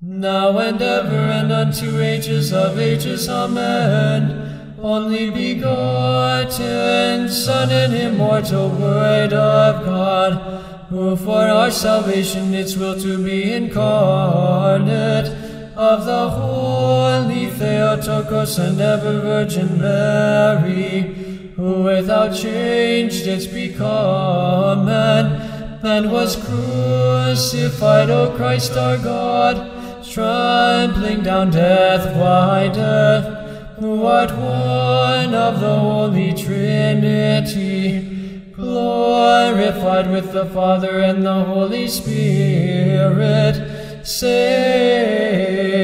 Now and ever and unto ages of ages, amen. Only begotten Son and immortal Word of God, who for our salvation its will to be incarnate, of the Holy Theotokos and ever-Virgin Mary, who without change didst become man, and was crucified, O Christ our God, trampling down death by death, who art one of the Holy Trinity, glorified with the Father and the Holy Spirit, say